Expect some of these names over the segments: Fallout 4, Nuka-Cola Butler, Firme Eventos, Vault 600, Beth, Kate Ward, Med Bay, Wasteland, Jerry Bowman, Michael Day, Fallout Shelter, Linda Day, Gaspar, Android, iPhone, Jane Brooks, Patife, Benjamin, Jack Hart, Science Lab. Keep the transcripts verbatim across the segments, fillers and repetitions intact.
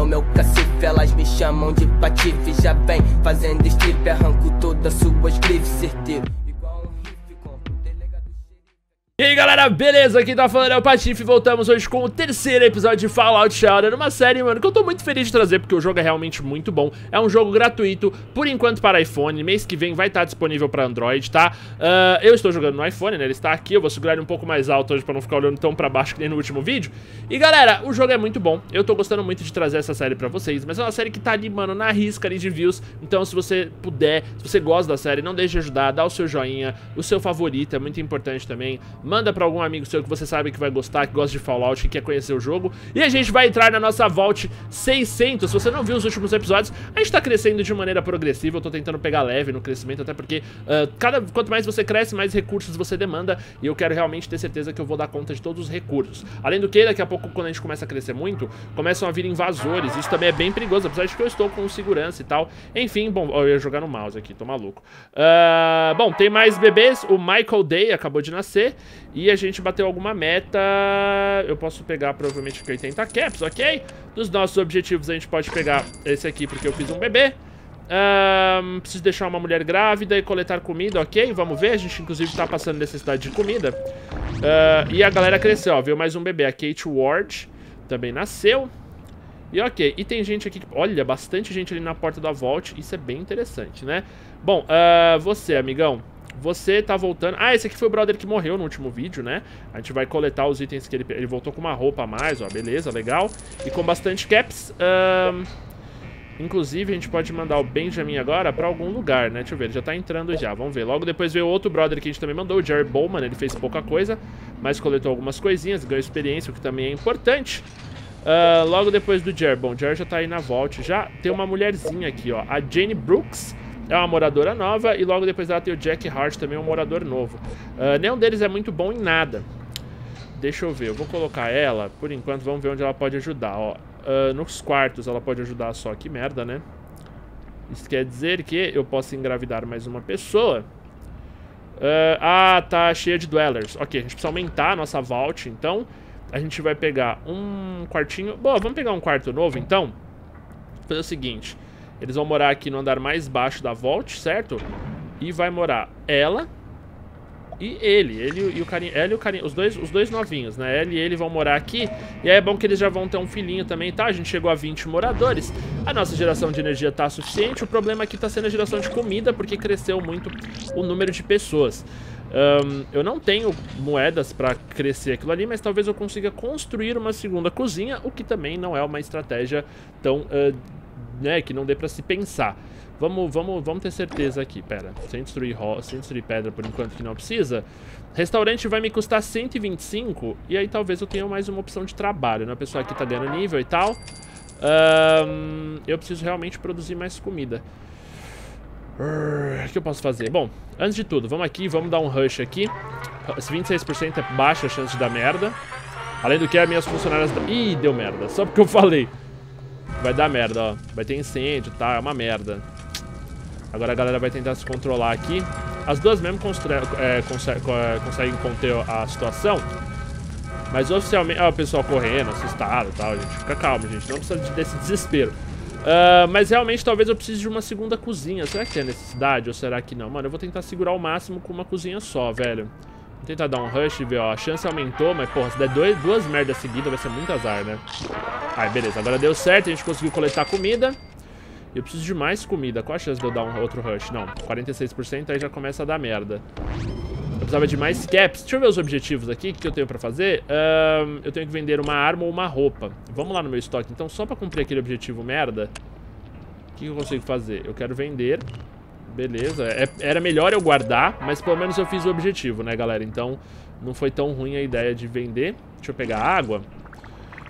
no meu cacife. Elas me chamam de Patife, já vem fazendo strip. Arranco todas suas grifes, certeiro. E aí galera, beleza? Quem tá falando é o Patife. Voltamos hoje com o terceiro episódio de Fallout Shelter, uma série, mano, que eu tô muito feliz de trazer, porque o jogo é realmente muito bom. É um jogo gratuito, por enquanto para iPhone. Mês que vem vai estar disponível para Android, tá? Uh, eu estou jogando no iPhone, né? Ele está aqui, eu vou segurar ele um pouco mais alto hoje pra não ficar olhando tão pra baixo que nem no último vídeo. E galera, o jogo é muito bom. Eu tô gostando muito de trazer essa série pra vocês, mas é uma série que tá ali, mano, na risca ali de views. Então se você puder, se você gosta da série, não deixe de ajudar, dá o seu joinha, o seu favorito, é muito importante também. Manda pra algum amigo seu que você sabe que vai gostar, que gosta de Fallout, que quer conhecer o jogo. E a gente vai entrar na nossa Vault seiscentos. Se você não viu os últimos episódios, a gente tá crescendo de maneira progressiva. Eu tô tentando pegar leve no crescimento, até porque uh, cada, quanto mais você cresce, mais recursos você demanda. E eu quero realmente ter certeza que eu vou dar conta de todos os recursos. Além do que, daqui a pouco, quando a gente começa a crescer muito, começam a vir invasores. Isso também é bem perigoso, apesar de que eu estou com segurança e tal. Enfim, bom, eu ia jogar no mouse aqui, tô maluco. uh, Bom, tem mais bebês. O Michael Day acabou de nascer. E a gente bateu alguma meta. Eu posso pegar provavelmente oitenta caps, ok? Dos nossos objetivos a gente pode pegar esse aqui, porque eu fiz um bebê. Um, preciso deixar uma mulher grávida e coletar comida, ok? Vamos ver, a gente inclusive tá passando necessidade de comida. uh, E a galera cresceu, ó, veio mais um bebê. A Kate Ward também nasceu. E ok, e tem gente aqui, olha, bastante gente ali na porta da Vault. Isso é bem interessante, né? Bom, uh, você, amigão, você tá voltando... Ah, esse aqui foi o brother que morreu no último vídeo, né? A gente vai coletar os itens que ele... Ele voltou com uma roupa a mais, ó. Beleza, legal. E com bastante caps. Um... Inclusive, a gente pode mandar o Benjamin agora pra algum lugar, né? Deixa eu ver, ele já tá entrando já. Vamos ver. Logo depois veio outro brother que a gente também mandou, o Jerry Bowman. Ele fez pouca coisa, mas coletou algumas coisinhas. Ganhou experiência, o que também é importante. Uh... Logo depois do Jerry. Bom, o Jerry já tá aí na Vault. Já tem uma mulherzinha aqui, ó. A Jane Brooks. É uma moradora nova, e logo depois dela tem o Jack Hart, também um morador novo. Uh, nenhum deles é muito bom em nada. Deixa eu ver, eu vou colocar ela, por enquanto, vamos ver onde ela pode ajudar, ó. Uh, nos quartos ela pode ajudar só, que merda, né? Isso quer dizer que eu posso engravidar mais uma pessoa. Uh, ah, tá cheia de dwellers. Ok, a gente precisa aumentar a nossa vault, então. A gente vai pegar um quartinho... Boa, vamos pegar um quarto novo, então. Vou fazer o seguinte... Eles vão morar aqui no andar mais baixo da Vault, certo? E vai morar ela e ele. Ele e o carinha. Ela e o carinha. Os dois, os dois novinhos, né? Ela e ele vão morar aqui. E aí é bom que eles já vão ter um filhinho também, tá? A gente chegou a vinte moradores. A nossa geração de energia tá suficiente. O problema aqui tá sendo a geração de comida, porque cresceu muito o número de pessoas. Um, eu não tenho moedas pra crescer aquilo ali, mas talvez eu consiga construir uma segunda cozinha, o que também não é uma estratégia tão... Uh, né, que não dê pra se pensar. Vamos, vamos, vamos ter certeza aqui. Pera, sem destruir, sem destruir pedra por enquanto, que não precisa. Restaurante vai me custar cento e vinte e cinco. E aí talvez eu tenha mais uma opção de trabalho, né? A pessoa aqui tá ganhando nível e tal. um, Eu preciso realmente produzir mais comida. O que eu posso fazer? Bom, antes de tudo, vamos aqui, vamos dar um rush aqui. Vinte e seis por cento é baixa a chance de dar merda. Além do que as minhas funcionárias... Ih, deu merda, só porque eu falei. Vai dar merda, ó. Vai ter incêndio, tá? É uma merda. Agora a galera vai tentar se controlar aqui. As duas mesmo é, consegue, é, conseguem conter a situação. Mas oficialmente... Ó, o pessoal correndo, assustado e tal, gente. Fica calmo, gente. Não precisa desse desespero. Uh, mas realmente talvez eu precise de uma segunda cozinha. Será que tem necessidade ou será que não? Mano, eu vou tentar segurar o máximo com uma cozinha só, velho. Vou tentar dar um rush e ver, ó. A chance aumentou, mas, porra, se der dois, duas merdas seguidas, vai ser muito azar, né? Ai, beleza. Agora deu certo, a gente conseguiu coletar comida. Eu preciso de mais comida. Qual a chance de eu dar um outro rush? Não, quarenta e seis por cento, aí já começa a dar merda. Eu precisava de mais caps. Deixa eu ver os objetivos aqui. O que eu tenho pra fazer? Um, eu tenho que vender uma arma ou uma roupa. Vamos lá no meu estoque, então, só pra cumprir aquele objetivo merda. O que eu consigo fazer? Eu quero vender... Beleza, é, era melhor eu guardar, mas pelo menos eu fiz o objetivo, né, galera? Então não foi tão ruim a ideia de vender. Deixa eu pegar água.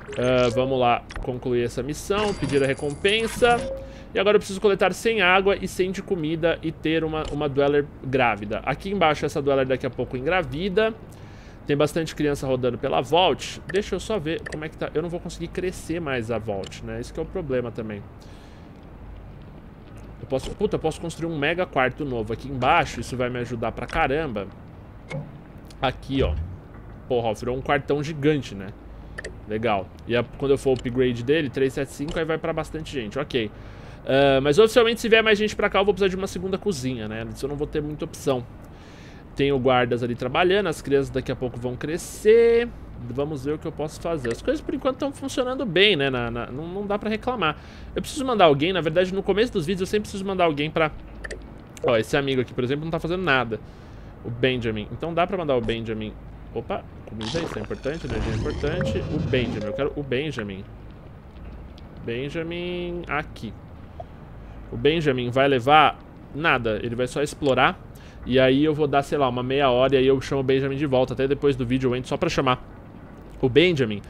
uh, Vamos lá, concluir essa missão. Pedir a recompensa. E agora eu preciso coletar cem água e cem de comida. E ter uma, uma dweller grávida. Aqui embaixo essa dweller daqui a pouco engravida. Tem bastante criança rodando pela Vault. Deixa eu só ver como é que tá. Eu não vou conseguir crescer mais a Vault, né? Isso que é o problema também. Eu posso, puta, eu posso construir um mega quarto novo aqui embaixo. Isso vai me ajudar pra caramba. Aqui, ó. Porra, ó, virou um quartão gigante, né? legal. E a, quando eu for o upgrade dele, trezentos e setenta e cinco, aí vai pra bastante gente, ok. Uh, mas oficialmente, se vier mais gente pra cá, eu vou precisar de uma segunda cozinha, né? Isso eu não vou ter muita opção. Tenho guardas ali trabalhando, as crianças daqui a pouco vão crescer. Vamos ver o que eu posso fazer. As coisas por enquanto estão funcionando bem, né? Na, na, não, não dá pra reclamar. Eu preciso mandar alguém, na verdade no começo dos vídeos eu sempre preciso mandar alguém pra... Ó, esse amigo aqui, por exemplo, não tá fazendo nada. O Benjamin, então dá pra mandar o Benjamin. Opa, comida, isso é importante, energia é importante. O Benjamin, eu quero o Benjamin. Benjamin, aqui. O Benjamin vai levar nada, ele vai só explorar. E aí eu vou dar, sei lá, uma meia hora e aí eu chamo o Benjamin de volta. Até depois do vídeo eu entro só pra chamar o Benjamin.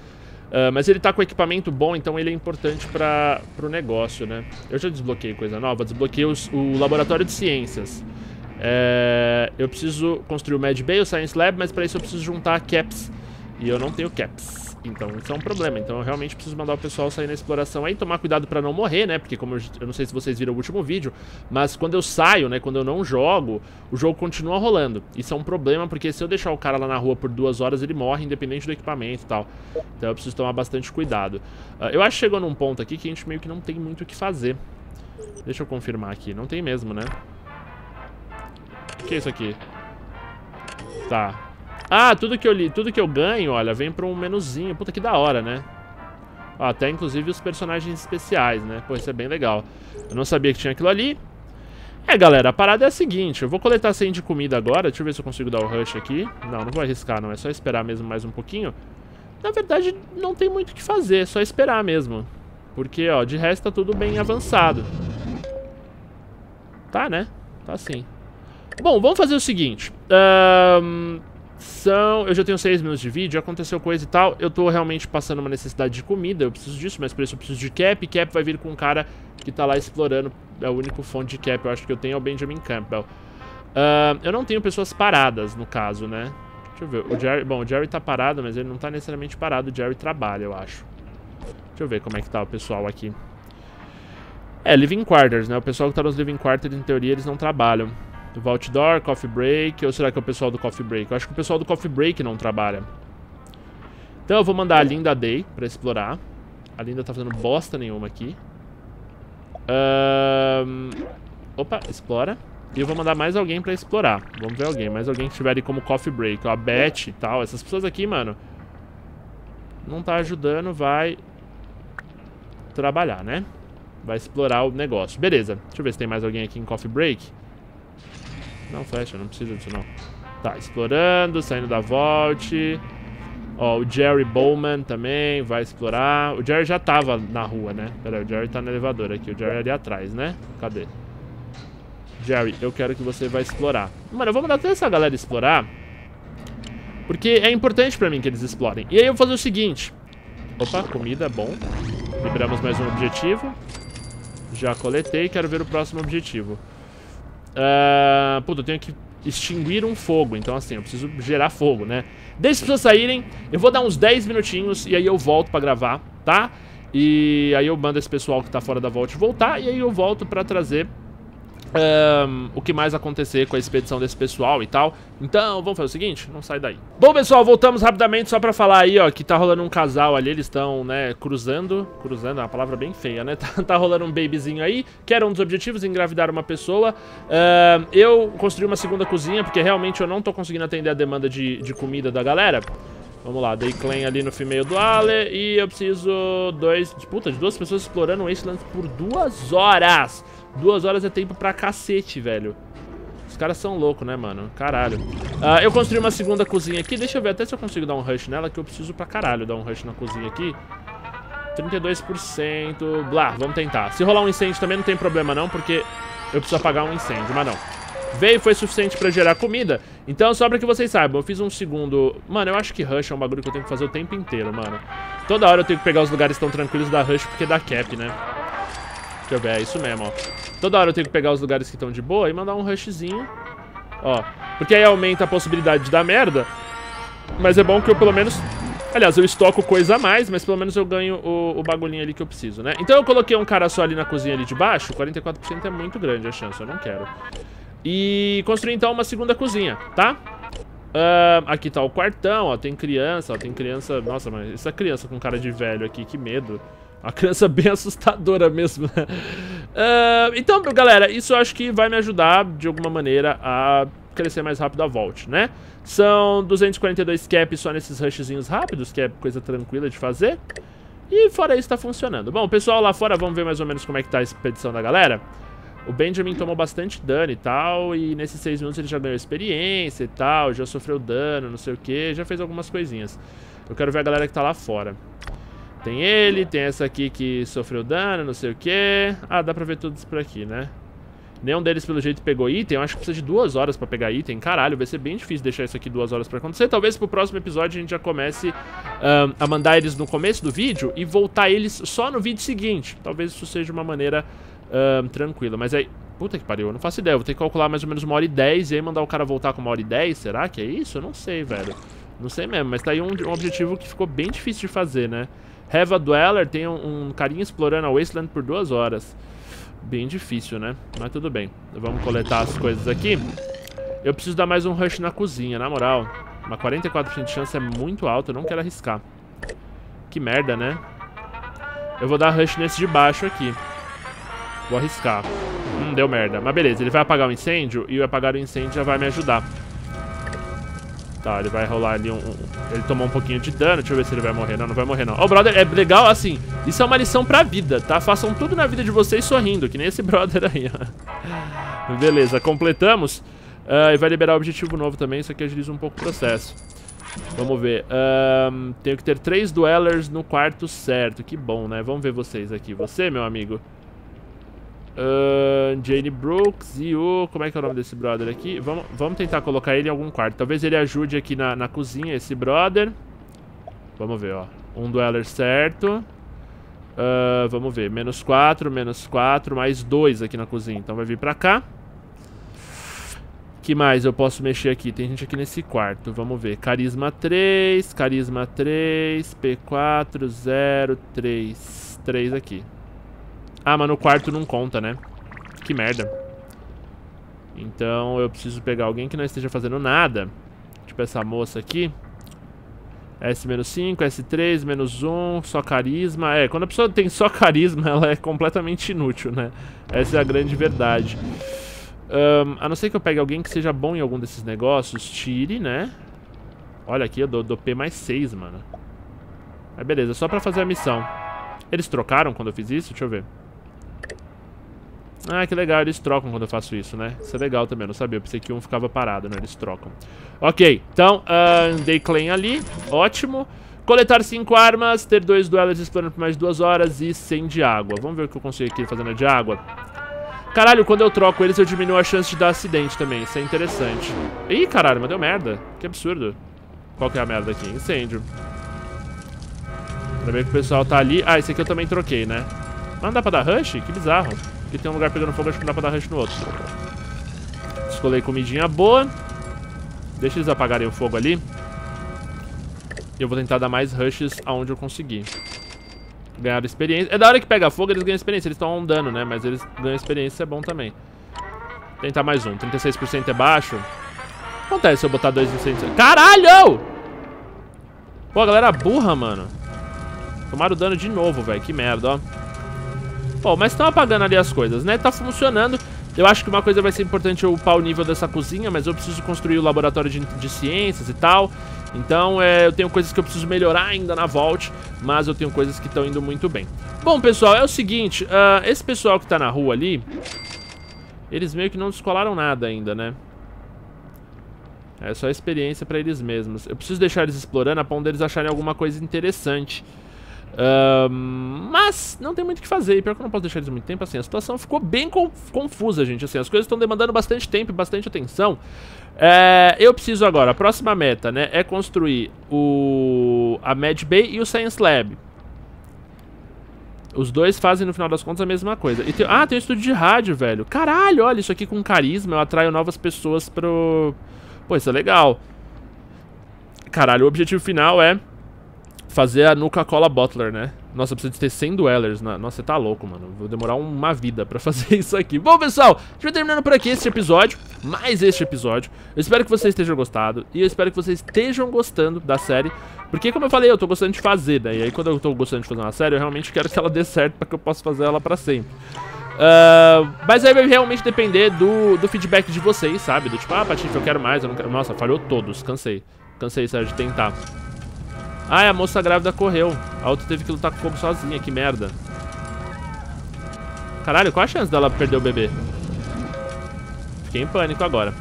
uh, Mas ele tá com equipamento bom, então ele é importante pra, pro negócio, né? Eu já desbloqueei coisa nova, desbloqueei os, o laboratório de ciências. É, eu preciso construir o Med Bay, o Science Lab, mas pra isso eu preciso juntar caps. E eu não tenho caps, então isso é um problema. Então eu realmente preciso mandar o pessoal sair na exploração aí. Tomar cuidado pra não morrer, né? Porque como eu, eu não sei se vocês viram o último vídeo, mas quando eu saio, né, quando eu não jogo, o jogo continua rolando. Isso é um problema, porque se eu deixar o cara lá na rua por duas horas, ele morre independente do equipamento e tal. Então eu preciso tomar bastante cuidado. uh, Eu acho que chegou num ponto aqui que a gente meio que não tem muito o que fazer. Deixa eu confirmar aqui, não tem mesmo, né? O que é isso aqui? Tá. Ah, tudo que eu li, tudo que eu ganho, olha, vem pra um menuzinho. Puta, que da hora, né? Ó, até inclusive os personagens especiais, né? Pô, isso é bem legal. Eu não sabia que tinha aquilo ali. É, galera, a parada é a seguinte. Eu vou coletar cem de comida agora. Deixa eu ver se eu consigo dar o rush aqui. Não, não vou arriscar, não. É só esperar mesmo mais um pouquinho. Na verdade, não tem muito o que fazer. É só esperar mesmo. Porque, ó, de resto tá tudo bem avançado. Tá, né? Tá sim. Bom, vamos fazer o seguinte. um, são, eu já tenho seis minutos de vídeo, aconteceu coisa e tal. Eu tô realmente passando uma necessidade de comida. Eu preciso disso, mas por isso eu preciso de cap. Cap vai vir com um cara que tá lá explorando. É o único fonte de cap, eu acho que eu tenho, é o Benjamin Campbell. uh, Eu não tenho pessoas paradas, no caso, né? Deixa eu ver, o Jerry, bom, o Jerry tá parado, mas ele não tá necessariamente parado. O Jerry trabalha, eu acho. Deixa eu ver como é que tá o pessoal aqui. É, living quarters, né? O pessoal que tá nos living quarters, em teoria, eles não trabalham. Vault Door, Coffee Break, ou será que é o pessoal do Coffee Break? Eu acho que o pessoal do Coffee Break não trabalha. Então eu vou mandar a Linda Day pra explorar. A Linda tá fazendo bosta nenhuma aqui. um, Opa, explora. E eu vou mandar mais alguém pra explorar. Vamos ver alguém, mais alguém que tiver ali como Coffee Break. A Beth e tal, essas pessoas aqui, mano, não tá ajudando, vai trabalhar, né? Vai explorar o negócio, beleza. Deixa eu ver se tem mais alguém aqui em Coffee Break. Não, flecha, não precisa disso não. Tá, explorando, saindo da vault. Ó, o Jerry Bowman também vai explorar. O Jerry já tava na rua, né? Peraí, o Jerry tá no elevador aqui. O Jerry é ali atrás, né? Cadê? Jerry, eu quero que você vá explorar. Mano, eu vou mandar toda essa galera explorar, porque é importante pra mim que eles explorem. E aí eu vou fazer o seguinte. Opa, comida, bom. Liberamos mais um objetivo. Já coletei, quero ver o próximo objetivo. Uh, puta, eu tenho que extinguir um fogo. Então assim, eu preciso gerar fogo, né? Deixa as pessoas saírem, eu vou dar uns dez minutinhos e aí eu volto pra gravar, tá? E aí eu mando esse pessoal que tá fora da vault voltar. E aí eu volto pra trazer um, o que mais acontecer com a expedição desse pessoal e tal. Então vamos fazer o seguinte, não sai daí. Bom, pessoal, voltamos rapidamente só pra falar aí, ó, que tá rolando um casal ali, eles estão, né, cruzando. Cruzando é uma palavra bem feia, né? Tá, tá rolando um babyzinho aí, que era um dos objetivos, engravidar uma pessoa. uh, Eu construí uma segunda cozinha, porque realmente eu não tô conseguindo atender a demanda de, de comida da galera. Vamos lá, dei claim ali no female do Ale. E eu preciso dois, puta, de duas pessoas explorando o Wasteland por duas horas. Duas horas é tempo pra cacete, velho. Os caras são loucos, né, mano? Caralho. uh, Eu construí uma segunda cozinha aqui. Deixa eu ver até se eu consigo dar um rush nela, que eu preciso pra caralho dar um rush na cozinha aqui. Trinta e dois por cento. Blá, vamos tentar. Se rolar um incêndio também não tem problema não, porque eu preciso apagar um incêndio, mas não. Veio, foi suficiente pra gerar comida. Então só pra que vocês saibam, eu fiz um segundo. Mano, eu acho que rush é um bagulho que eu tenho que fazer o tempo inteiro, mano. Toda hora eu tenho que pegar os lugares tão tranquilos da rush, porque dá cap, né? Deixa eu ver, é isso mesmo, ó. Toda hora eu tenho que pegar os lugares que estão de boa e mandar um rushzinho. Ó, porque aí aumenta a possibilidade de dar merda. Mas é bom que eu pelo menos... Aliás, eu estoco coisa a mais, mas pelo menos eu ganho o, o bagulhinho ali que eu preciso, né? Então eu coloquei um cara só ali na cozinha ali de baixo. Quarenta e quatro por cento é muito grande a chance, eu não quero. E construir então uma segunda cozinha, tá? Uh, aqui tá o quartão, ó, tem criança, ó, tem criança... Nossa, mas essa criança com cara de velho aqui, que medo. A criança bem assustadora mesmo. uh, Então, galera, isso eu acho que vai me ajudar de alguma maneira a crescer mais rápido a Vault, né? São duzentos e quarenta e dois cap só nesses rushzinhos rápidos, que é coisa tranquila de fazer. E fora isso tá funcionando. Bom, pessoal lá fora, vamos ver mais ou menos como é que tá a expedição da galera. O Benjamin tomou bastante dano e tal, e nesses seis minutos ele já ganhou experiência e tal, já sofreu dano, não sei o que, já fez algumas coisinhas. Eu quero ver a galera que tá lá fora. Tem ele, tem essa aqui que sofreu dano, não sei o que. Ah, dá pra ver todos por aqui, né? Nenhum deles, pelo jeito, pegou item. Eu acho que precisa de duas horas pra pegar item. Caralho, vai ser bem difícil deixar isso aqui duas horas pra acontecer. Talvez pro próximo episódio a gente já comece um, a mandar eles no começo do vídeo e voltar eles só no vídeo seguinte. Talvez isso seja uma maneira... Um, tranquilo, mas aí... Puta que pariu, eu não faço ideia. Eu vou ter que calcular mais ou menos uma hora e dez e aí mandar o cara voltar com uma hora e dez. Será que é isso? Eu não sei, velho. Não sei mesmo, mas tá aí um, um objetivo que ficou bem difícil de fazer, né? Have a Dweller, tem um, um carinha explorando a Wasteland por duas horas. Bem difícil, né? Mas tudo bem. Vamos coletar as coisas aqui. Eu preciso dar mais um rush na cozinha, na moral. Uma quarenta e quatro por cento de chance é muito alta, eu não quero arriscar. Que merda, né? Eu vou dar rush nesse de baixo aqui. Vou arriscar. Hum, deu merda. Mas beleza, ele vai apagar o incêndio e o apagar o incêndio já vai me ajudar. Tá, ele vai rolar ali um... um ele tomou um pouquinho de dano. Deixa eu ver se ele vai morrer. Não, não vai morrer não. Ó, oh, brother, é legal assim. Isso é uma lição pra vida, tá? Façam tudo na vida de vocês sorrindo, que nem esse brother aí, ó. Beleza, completamos. Uh, e vai liberar o objetivo novo também. Isso aqui agiliza um pouco o processo. Vamos ver. Um, tenho que ter três duellers no quarto certo. Que bom, né? Vamos ver vocês aqui. Você, meu amigo... Uh, Jane Brooks e o... Como é que é o nome desse brother aqui? Vamos, vamos tentar colocar ele em algum quarto. Talvez ele ajude aqui na, na cozinha, esse brother. Vamos ver, ó. Um dueller certo. uh, Vamos ver, menos quatro, menos quatro, mais dois aqui na cozinha. Então vai vir pra cá. Que mais eu posso mexer aqui? Tem gente aqui nesse quarto, vamos ver. Carisma três, carisma três, P quatro, zero, três. Três aqui. Ah, mas no quarto não conta, né? Que merda. Então eu preciso pegar alguém que não esteja fazendo nada. Tipo essa moça aqui. S menos cinco, S três, menos um, só carisma. É, quando a pessoa tem só carisma, ela é completamente inútil, né? Essa é a grande verdade. um, A não ser que eu pegue alguém que seja bom em algum desses negócios. Tire, né? Olha aqui, eu dou, dou P mais seis, mano. Mas beleza, só pra fazer a missão. Eles trocaram quando eu fiz isso? Deixa eu ver. Ah, que legal, eles trocam quando eu faço isso, né? Isso é legal também, eu não sabia, eu pensei que um ficava parado, né? Eles trocam. Ok, então, uh, dei claim ali, ótimo. Coletar cinco armas, ter dois duelos explorando por mais de duas horas e cem de água. Vamos ver o que eu consigo aqui fazendo de água. Caralho, quando eu troco eles eu diminuo a chance de dar acidente também, isso é interessante. Ih, caralho, mas deu merda, que absurdo. Qual que é a merda aqui? Incêndio. Ainda bem que o pessoal tá ali. Ah, esse aqui eu também troquei, né? Mas não dá pra dar rush? Que bizarro. Porque tem um lugar pegando fogo, acho que não dá pra dar rush no outro. Descolei comidinha boa. Deixa eles apagarem o fogo ali. E eu vou tentar dar mais rushes aonde eu conseguir. Ganharam experiência. É da hora que pega fogo, eles ganham experiência. Eles tomam um dano, né? Mas eles ganham experiência, é bom também. Tentar mais um. trinta e seis por cento é baixo. O que acontece se eu botar dois incêndios? Caralho! Pô, a galera burra, mano. Tomaram dano de novo, velho. Que merda, ó. Pô, mas estão apagando ali as coisas, né? Tá funcionando. Eu acho que uma coisa vai ser importante eu upar o nível dessa cozinha, mas eu preciso construir o laboratório de, de ciências e tal. Então, é, eu tenho coisas que eu preciso melhorar ainda na Vault, mas eu tenho coisas que estão indo muito bem. Bom, pessoal, é o seguinte. Uh, esse pessoal que tá na rua ali, eles meio que não descolaram nada ainda, né? É só experiência pra eles mesmos. Eu preciso deixar eles explorando a ponto deles acharem alguma coisa interessante. Um, mas não tem muito o que fazer. E pior que eu não posso deixar eles muito tempo assim. A situação ficou bem confusa, gente, assim. As coisas estão demandando bastante tempo e bastante atenção. é, Eu preciso agora, a próxima meta, né, é construir o, a Med Bay e o Science Lab. Os dois fazem no final das contas a mesma coisa. E tem, ah, tem um estúdio de rádio, velho. Caralho, olha isso aqui com carisma. Eu atraio novas pessoas pro... Pô, isso é legal. Caralho, o objetivo final é fazer a Nuka-Cola Butler, né? Nossa, eu preciso de ter cem duellers. Na... Nossa, você tá louco, mano. Vou demorar uma vida pra fazer isso aqui. Bom, pessoal, a gente vai terminando por aqui este episódio. Mais este episódio. Eu espero que vocês estejam gostado. E eu espero que vocês estejam gostando da série. Porque, como eu falei, eu tô gostando de fazer, né? E aí, quando eu tô gostando de fazer uma série, eu realmente quero que ela dê certo pra que eu possa fazer ela pra sempre. Uh, mas aí vai realmente depender do, do feedback de vocês, sabe? Do tipo, ah, Patife, eu quero mais, eu não quero... Nossa, falhou todos, cansei. Cansei, sério, de tentar. Ah, a moça grávida correu. A outra teve que lutar com fogo sozinha, que merda. Caralho, qual a chance dela perder o bebê? Fiquei em pânico agora.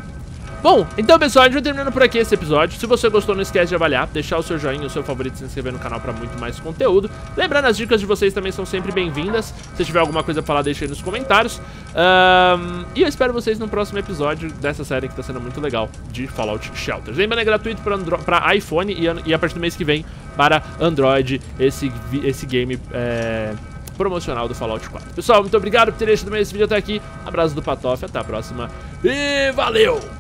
Bom, então pessoal, a gente vai terminando por aqui esse episódio. Se você gostou, não esquece de avaliar, deixar o seu joinha, o seu favorito, se inscrever no canal pra muito mais conteúdo. Lembrando, as dicas de vocês também são sempre bem-vindas. Se tiver alguma coisa pra falar, deixa aí nos comentários. um, E eu espero vocês no próximo episódio dessa série que tá sendo muito legal, de Fallout Shelter. Lembrando, é gratuito pra, pra iPhone e, e a partir do mês que vem para Android. Esse, esse game é, promocional do Fallout quatro. Pessoal, muito obrigado por terem assistido esse vídeo até aqui. Abraço do Patife, até a próxima. E valeu!